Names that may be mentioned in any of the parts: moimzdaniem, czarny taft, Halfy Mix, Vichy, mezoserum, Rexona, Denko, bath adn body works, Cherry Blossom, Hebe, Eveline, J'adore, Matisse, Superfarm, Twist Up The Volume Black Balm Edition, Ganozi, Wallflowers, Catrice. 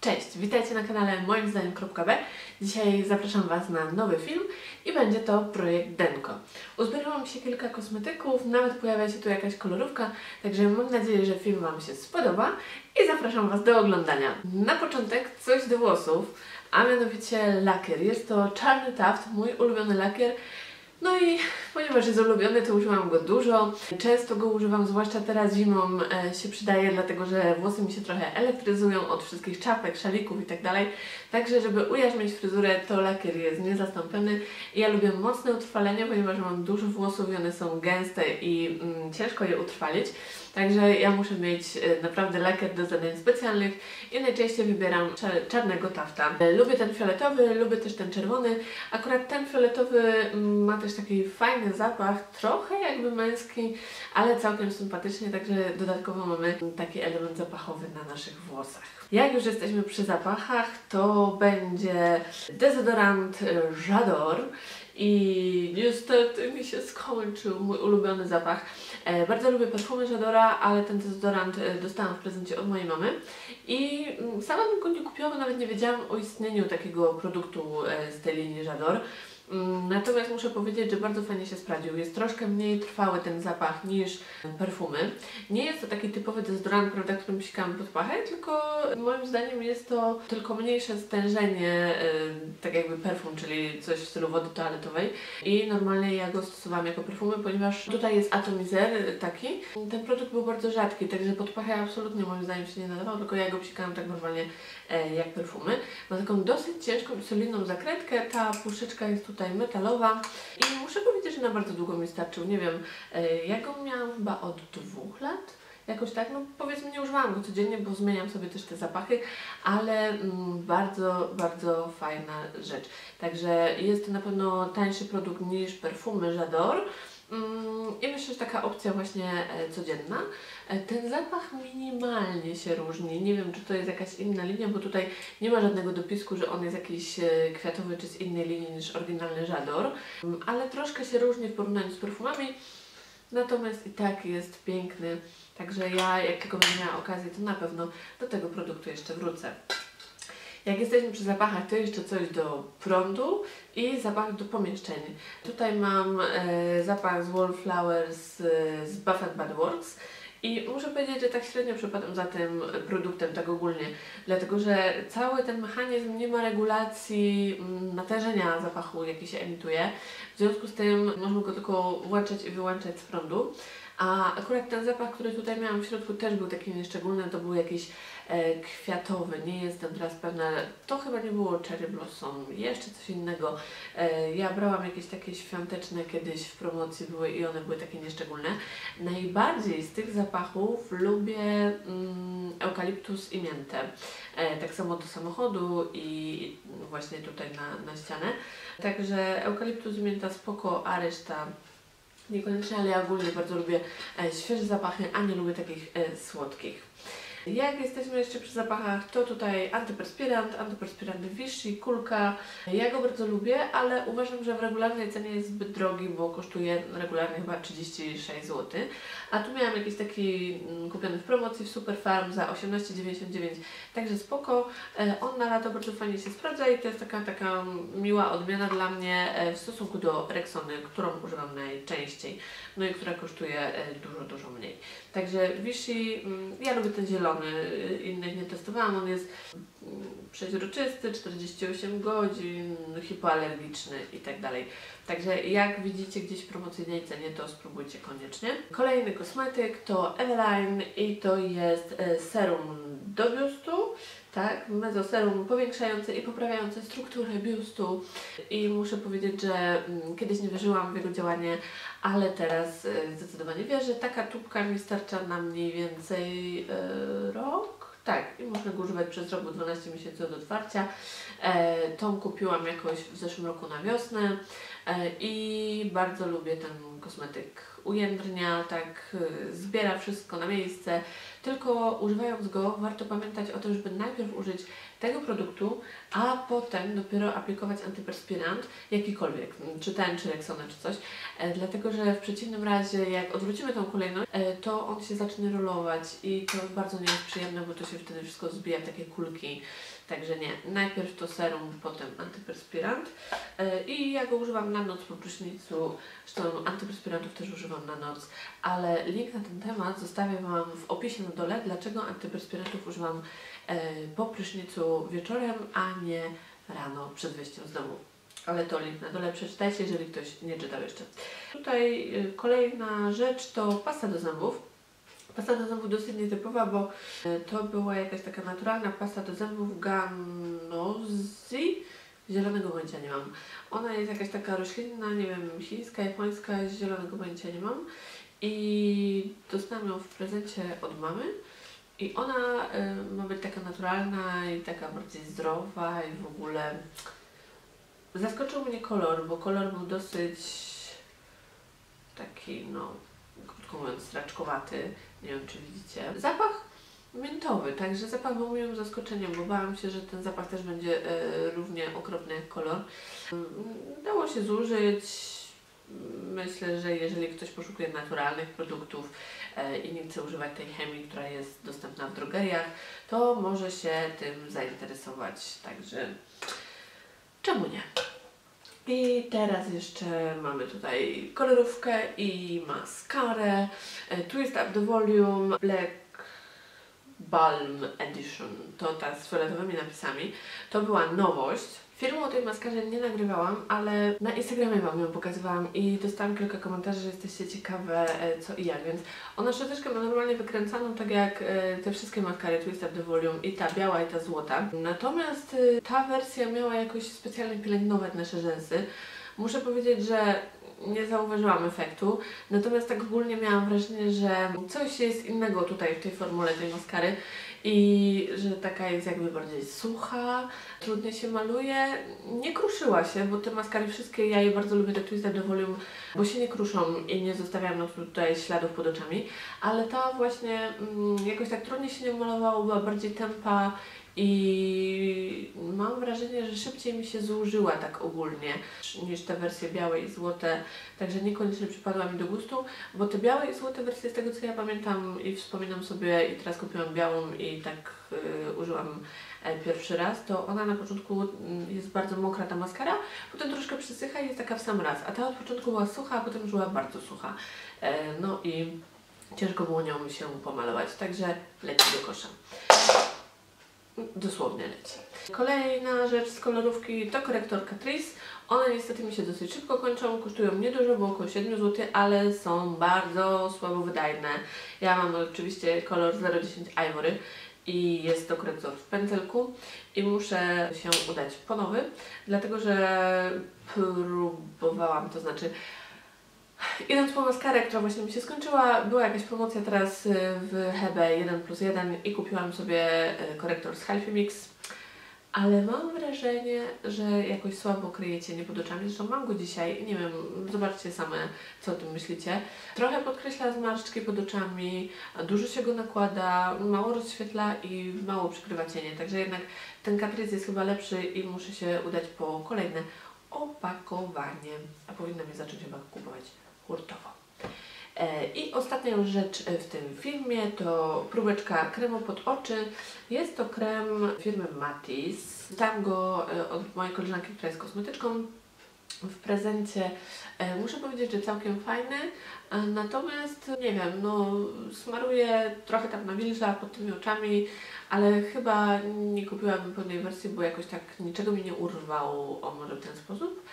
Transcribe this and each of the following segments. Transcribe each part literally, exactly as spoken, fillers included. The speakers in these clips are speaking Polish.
Cześć, witajcie na kanale moim zdaniem kropka be. Dzisiaj zapraszam Was na nowy film i będzie to projekt Denko. Uzbierałam się kilka kosmetyków, nawet pojawia się tu jakaś kolorówka, także mam nadzieję, że film Wam się spodoba i zapraszam Was do oglądania. Na początek coś do włosów, a mianowicie lakier. Jest to czarny taft, mój ulubiony lakier. No i ponieważ jest ulubiony, to używam go dużo. Często go używam, zwłaszcza teraz zimą e, się przydaje, dlatego że włosy mi się trochę elektryzują od wszystkich czapek, szalików i tak dalej. Także żeby ujarzmić fryzurę, to lakier jest niezastąpiony. Ja lubię mocne utrwalenie, ponieważ mam dużo włosów i one są gęste i mm, ciężko je utrwalić. Także ja muszę mieć e, naprawdę lakier do zadań specjalnych i najczęściej wybieram czarnego tafta. E, lubię ten fioletowy, lubię też ten czerwony. Akurat ten fioletowy m, ma też taki fajny zapach, trochę jakby męski, ale całkiem sympatycznie, także dodatkowo mamy taki element zapachowy na naszych włosach. Jak już jesteśmy przy zapachach, to będzie dezodorant J'adore i niestety mi się skończył mój ulubiony zapach. E, bardzo lubię perfumy J'adora, ale ten dezodorant dostałam w prezencie od mojej mamy i sama go nie kupiłam, nawet nie wiedziałam o istnieniu takiego produktu z tej linii J'adore. Natomiast muszę powiedzieć, że bardzo fajnie się sprawdził. Jest troszkę mniej trwały ten zapach niż perfumy. Nie jest to taki typowy dezodorant, prawda, którym psikamy pod pachę, tylko moim zdaniem jest to tylko mniejsze stężenie, tak jakby perfum, czyli coś w stylu wody toaletowej. I normalnie ja go stosowałam jako perfumy, ponieważ tutaj jest atomizer taki. Ten produkt był bardzo rzadki, także pod pachę absolutnie moim zdaniem się nie nadawał, tylko ja go psikałam tak normalnie jak perfumy. Ma taką dosyć ciężką, solidną zakrętkę. Ta puszeczka jest tutaj metalowa i muszę powiedzieć, że na bardzo długo mi starczył. Nie wiem, ja go miałam chyba od dwóch lat, jakoś tak, no powiedzmy nie używałam go codziennie, bo zmieniam sobie też te zapachy, ale mm, bardzo, bardzo fajna rzecz. Także jest to na pewno tańszy produkt niż perfumy J'adore. I myślę, że taka opcja właśnie codzienna. Ten zapach minimalnie się różni. Nie wiem, czy to jest jakaś inna linia, bo tutaj nie ma żadnego dopisku, że on jest jakiś kwiatowy czy z innej linii niż oryginalny J'adore. Ale troszkę się różni w porównaniu z perfumami. Natomiast i tak jest piękny. Także ja, jak tylko będę miała okazję, to na pewno do tego produktu jeszcze wrócę. Jak jesteśmy przy zapachach, to jeszcze coś do prądu i zapach do pomieszczeń. Tutaj mam e, zapach z Wallflowers e, z Bath and Body Works i muszę powiedzieć, że tak średnio przypadam za tym produktem, tak ogólnie, dlatego że cały ten mechanizm nie ma regulacji m, natężenia zapachu, jaki się emituje. W związku z tym można go tylko włączać i wyłączać z prądu. A akurat ten zapach, który tutaj miałam w środku, też był taki nieszczególny, to był jakiś e, kwiatowy, nie jestem teraz pewna, ale to chyba nie było Cherry Blossom, jeszcze coś innego. E, ja brałam jakieś takie świąteczne kiedyś w promocji były i one były takie nieszczególne. Najbardziej z tych zapachów lubię mm, eukaliptus i miętę. E, tak samo do samochodu i właśnie tutaj na, na ścianę. Także eukaliptus i mięta spoko, a reszta niekoniecznie, ale ja ogólnie bardzo lubię e, świeże zapachy, a nie lubię takich e, słodkich. Jak jesteśmy jeszcze przy zapachach, to tutaj antyperspirant, antyperspirant Vichy, kulka. Ja go bardzo lubię, ale uważam, że w regularnej cenie jest zbyt drogi, bo kosztuje regularnie chyba trzydzieści sześć złotych. A tu miałam jakiś taki kupiony w promocji w Superfarm za osiemnaście dziewięćdziesiąt dziewięć, także spoko. On na lato bardzo fajnie się sprawdza i to jest taka, taka miła odmiana dla mnie w stosunku do Rexony, którą używam najczęściej, no i która kosztuje dużo, dużo mniej. Także Vichy, ja lubię ten zielony. Innych nie testowałam, on jest przeźroczysty, czterdzieści osiem godzin, hipoalergiczny i tak dalej. Także jak widzicie gdzieś w promocyjnej cenie, to spróbujcie koniecznie. Kolejny kosmetyk to Eveline i to jest serum do biustu, tak, mezoserum powiększające i poprawiające strukturę biustu i muszę powiedzieć, że kiedyś nie wierzyłam w jego działanie, ale teraz zdecydowanie wierzę. Taka tubka mi starcza na mniej więcej yy, rok. Tak, i można go używać przez rok, bo dwanaście miesięcy od otwarcia. E, tą kupiłam jakoś w zeszłym roku na wiosnę e, i bardzo lubię ten kosmetyk. ujędrnia, tak zbiera wszystko na miejsce. Tylko używając go warto pamiętać o tym, żeby najpierw użyć tego produktu, a potem dopiero aplikować antyperspirant jakikolwiek, czy ten, czy Rexona, czy coś. Dlatego, że w przeciwnym razie, jak odwrócimy tą kolejność, to on się zacznie rolować i to bardzo nie jest przyjemne, bo to się wtedy wszystko zbija w takie kulki. Także nie, najpierw to serum, potem antyperspirant. I ja go używam na noc po prysznicu, zresztą antyperspirantów też używam na noc, ale link na ten temat zostawię Wam w opisie na dole, dlaczego antyperspirantów używam po prysznicu wieczorem, a nie rano przed wyjściem z domu. Ale to link na dole przeczytajcie, jeżeli ktoś nie czytał jeszcze. Tutaj kolejna rzecz to pasta do zębów. Pasta do zębów dosyć nietypowa, bo to była jakaś taka naturalna pasta do zębów Ganozi. Zielonego pojęcia nie mam. Ona jest jakaś taka roślinna, nie wiem, chińska, japońska, zielonego pojęcia nie mam. I dostałam ją w prezencie od mamy. I ona y, ma być taka naturalna i taka bardziej zdrowa i w ogóle... Zaskoczył mnie kolor, bo kolor był dosyć taki, no, krótko mówiąc, straczkowaty. Nie wiem, czy widzicie. Zapach miętowy, także zapach był moim zaskoczeniem, bo bałam się, że ten zapach też będzie y, równie okropny jak kolor. Dało się zużyć. Myślę, że jeżeli ktoś poszukuje naturalnych produktów i nie chce używać tej chemii, która jest dostępna w drogeriach, to może się tym zainteresować, także czemu nie? I teraz jeszcze mamy tutaj kolorówkę i maskarę Twist Up The Volume Black Balm Edition, to ta z fioletowymi napisami, to była nowość. Filmu o tej maskarze nie nagrywałam, ale na Instagramie Wam ją pokazywałam i dostałam kilka komentarzy, że jesteście ciekawe co i jak, więc ona szczoteczkę ma normalnie wykręcaną, tak jak te wszystkie maskary Twist Up The Volume, i ta biała, i ta złota. Natomiast ta wersja miała jakoś specjalnie pielęgnować nasze rzęsy. Muszę powiedzieć, że nie zauważyłam efektu, natomiast tak ogólnie miałam wrażenie, że coś jest innego tutaj w tej formule tej maskary i że taka jest jakby bardziej sucha, trudniej się maluje, nie kruszyła się, bo te maskary wszystkie, ja je bardzo lubię, te Twist Up The Volume, bo się nie kruszą i nie zostawiam tutaj śladów pod oczami, ale ta właśnie mm, jakoś tak trudniej się nie malowała, była bardziej tępa i mam wrażenie, że szybciej mi się zużyła tak ogólnie niż te wersje białe i złote, także niekoniecznie przypadła mi do gustu, bo te białe i złote wersje, z tego co ja pamiętam i wspominam sobie, i teraz kupiłam białą i tak yy, użyłam pierwszy raz, to ona na początku jest bardzo mokra, ta maskara, potem troszkę przysycha i jest taka w sam raz, a ta od początku była sucha, a potem już była bardzo sucha, yy, no i ciężko było nią się pomalować, także leci do kosza. Dosłownie leci. Kolejna rzecz z kolorówki to korektor Catrice. One niestety mi się dosyć szybko kończą, kosztują niedużo, bo około siedem złotych, ale są bardzo słabo wydajne. Ja mam oczywiście kolor zero dziesięć Ivory i jest to korektor w pędzelku i muszę się udać po nowy, dlatego że próbowałam, to znaczy idąc po maskarę, która właśnie mi się skończyła, była jakaś promocja teraz w Hebe jeden plus jeden i kupiłam sobie korektor z Halfy Mix, ale mam wrażenie, że jakoś słabo kryje cienie pod oczami, zresztą mam go dzisiaj, nie wiem, zobaczcie same, co o tym myślicie. Trochę podkreśla zmarszczki pod oczami, dużo się go nakłada, mało rozświetla i mało przykrywa cienie, także jednak ten Catrice jest chyba lepszy i muszę się udać po kolejne opakowanie, a powinna mnie zacząć chyba kupować hurtowo. I ostatnią rzecz w tym filmie to próbeczka kremu pod oczy. Jest to krem firmy Matisse. Dam go od mojej koleżanki, która jest kosmetyczką, w prezencie. Muszę powiedzieć, że całkiem fajny, natomiast nie wiem, no smaruję trochę tam nawilża pod tymi oczami, ale chyba nie kupiłabym pełnej wersji, bo jakoś tak niczego mi nie urwało, o może w ten sposób.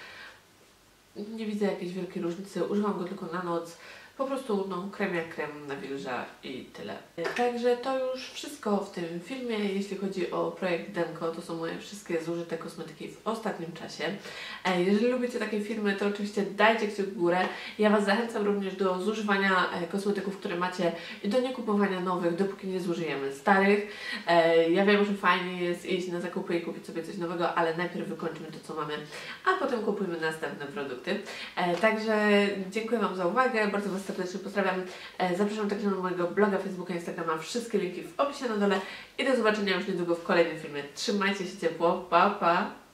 Nie widzę jakiejś wielkiej różnicy, używam go tylko na noc, po prostu no, krem jak krem, nawilża i tyle. Także to już wszystko w tym filmie, jeśli chodzi o projekt Denko, to są moje wszystkie zużyte kosmetyki w ostatnim czasie. Jeżeli lubicie takie filmy, to oczywiście dajcie kciuk w górę. Ja Was zachęcam również do zużywania kosmetyków, które macie, i do niekupowania nowych, dopóki nie zużyjemy starych. Ja wiem, że fajnie jest iść na zakupy i kupić sobie coś nowego, ale najpierw wykończymy to, co mamy, a potem kupujmy następne produkty. Także dziękuję Wam za uwagę, bardzo Was serdecznie pozdrawiam. Zapraszam także na mojego bloga, Facebooka, Instagrama. Wszystkie linki w opisie na dole. I do zobaczenia już niedługo w kolejnym filmie. Trzymajcie się ciepło. Pa, pa!